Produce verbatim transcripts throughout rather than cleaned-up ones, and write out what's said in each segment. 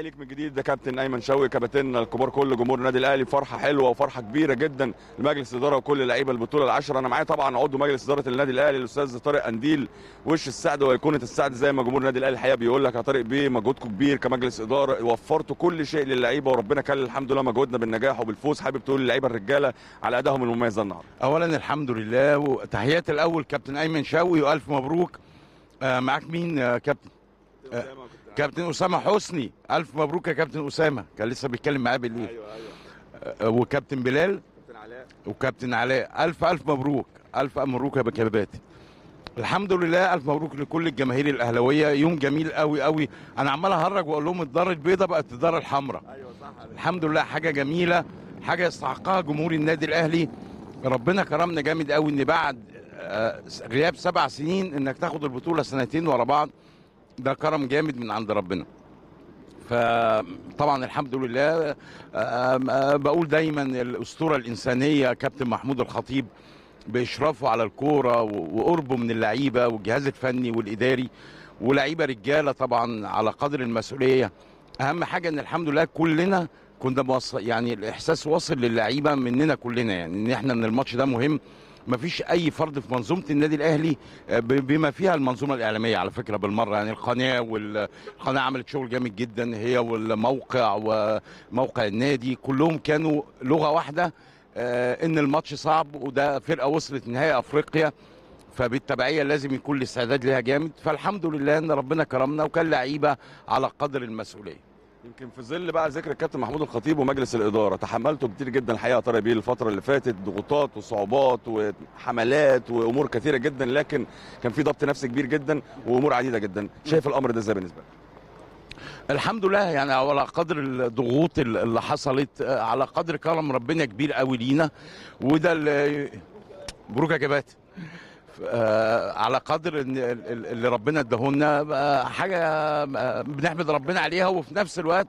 ليك من جديد. ده كابتن ايمن شوقي، كابتننا الكبار، كل جمهور النادي الاهلي. فرحه حلوه وفرحه كبيره جدا لمجلس الاداره وكل لعيبه البطوله العشره. انا معايا طبعا عضو مجلس اداره النادي الاهلي الاستاذ طارق قنديل، وش السعد وايقونه السعد زي ما جمهور النادي الاهلي الحقيقه بيقول لك يا طارق بيه، مجهودكم كبير كمجلس اداره، وفرتوا كل شيء للعيبه وربنا كل الحمد لله مجهودنا بالنجاح وبالفوز. حابب تقول للعيبه الرجاله على ادائهم المميز النهارده؟ اولا الحمد لله وتحياتي الاول كابتن ايمن شوقي والف مبروك. آه معاك مين يا كابتن؟ آه كابتن اسامه حسني، الف مبروك يا كابتن اسامه، كان لسه بيتكلم معايا بالليل. ايوه ايوه وكابتن بلال وكابتن علاء وكابتن علاء الف الف مبروك، الف مبروك يا بكاباتي. الحمد لله، الف مبروك لكل الجماهير الاهلاويه، يوم جميل قوي قوي. انا عمال اهرج واقول لهم الدار البيضاء بقت الدار الحمراء. ايوه صح، الحمد لله، حاجه جميله، حاجه يستحقها جمهور النادي الاهلي. ربنا كرمنا جامد قوي ان بعد غياب سبع سنين انك تاخد البطوله سنتين ورا بعض، ده كرم جامد من عند ربنا. فطبعا الحمد لله. بقول دايما الاسطوره الانسانيه كابتن محمود الخطيب باشرافه على الكوره وقربه من اللعيبه والجهاز الفني والاداري، ولاعيبه رجاله طبعا على قدر المسؤوليه. اهم حاجه ان الحمد لله كلنا كنا موصل، يعني الاحساس واصل للعيبه مننا كلنا، يعني ان احنا ان الماتش ده مهم. مفيش اي فرد في منظومه النادي الاهلي بما فيها المنظومه الاعلاميه على فكره بالمره، يعني القناه، والقناه عملت شغل جامد جدا هي والموقع وموقع النادي، كلهم كانوا لغه واحده ان الماتش صعب وده فرقه وصلت نهائي افريقيا، فبالتبعيه لازم يكون الاستعداد ليها جامد. فالحمد لله ان ربنا كرمنا وكان لعيبه على قدر المسؤوليه. يمكن في ظل بقى ذكر الكابتن محمود الخطيب ومجلس الاداره، تحملته كتير جدا الحقيقه طارق بيه الفتره اللي فاتت، ضغوطات وصعوبات وحملات وامور كثيره جدا، لكن كان في ضبط نفسي كبير جدا وامور عديده جدا. شايف الامر ده ازاي بالنسبه لك؟ الحمد لله، يعني على قدر الضغوط اللي حصلت على قدر كرم ربنا كبير قوي لينا، وده اللي مبروك يا كباتن. على قدر اللي ربنا اداهولنا حاجه بنحمد ربنا عليها، وفي نفس الوقت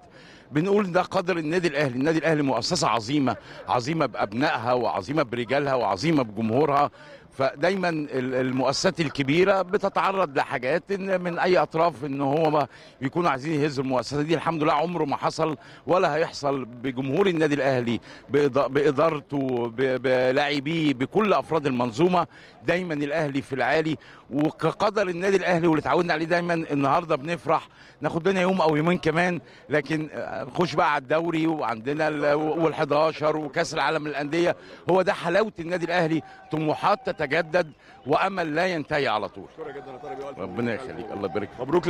بنقول ده قدر النادي الاهلي. النادي الاهلي مؤسسه عظيمه، عظيمه بابنائها وعظيمه برجالها وعظيمه بجمهورها، فدايما المؤسسات الكبيره بتتعرض لحاجات من اي اطراف ان هو بيكونوا عايزين يهزوا المؤسسه دي. الحمد لله عمره ما حصل ولا هيحصل بجمهور النادي الاهلي، بادارته، بلاعبيه، بكل افراد المنظومه. دايما الاهلي في العالي وكقدر النادي الاهلي واللي اتعودنا عليه. دايما النهارده بنفرح، ناخد لنا يوم او يومين كمان، لكن نخش بقى على الدوري وعندنا وال11 وكاس العالم للانديه. هو ده حلاوه النادي الاهلي، طموحات تتجدد وامل لا ينتهي على طول. شكرا جدا يا طارق، ربنا يخليك، الله يبارك.